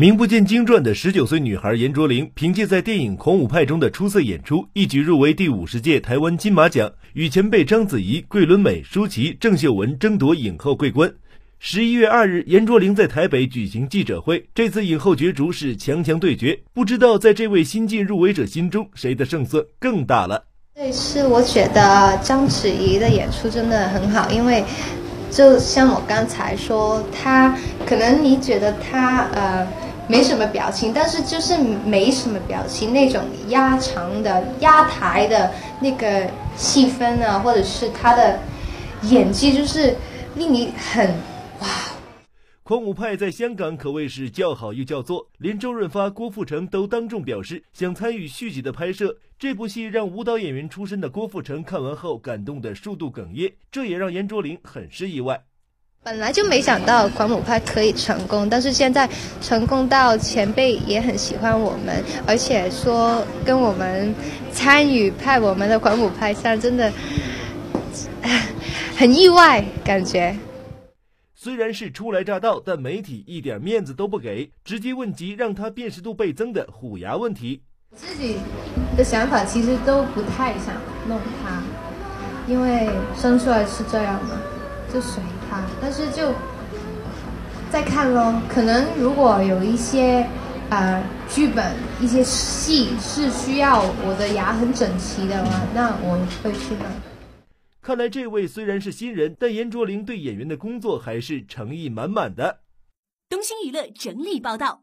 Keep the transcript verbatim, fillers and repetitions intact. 名不见经传的十九岁女孩颜卓灵，凭借在电影《狂舞派》中的出色演出，一举入围第五十届台湾金马奖，与前辈章子怡、桂纶镁、舒淇、郑秀文争夺影后桂冠。十一月二日，颜卓灵在台北举行记者会，这次影后角逐是强强对决，不知道在这位新晋入围者心中，谁的胜算更大了。这次我觉得章子怡的演出真的很好，因为就像我刚才说，她可能你觉得她呃。没什么表情，但是就是没什么表情那种压场的压台的那个气氛啊，或者是他的演技，就是令你很哇。狂舞派在香港可谓是叫好又叫座，连周润发、郭富城都当众表示想参与续集的拍摄。这部戏让舞蹈演员出身的郭富城看完后感动得数度哽咽，这也让颜卓灵很是意外。本来就没想到狂舞派可以成功，但是现在成功到前辈也很喜欢我们，而且说跟我们参与派我们的狂舞派上，真的很意外感觉。虽然是初来乍到，但媒体一点面子都不给，直接问及让他辨识度倍增的虎牙问题。自己的想法其实都不太想弄他，因为生出来是这样嘛，就随他，但是就再看咯，可能如果有一些呃剧本、一些戏是需要我的牙很整齐的话，那我会去弄。看来这位虽然是新人，但颜卓灵对演员的工作还是诚意满满的。东兴娱乐整理报道。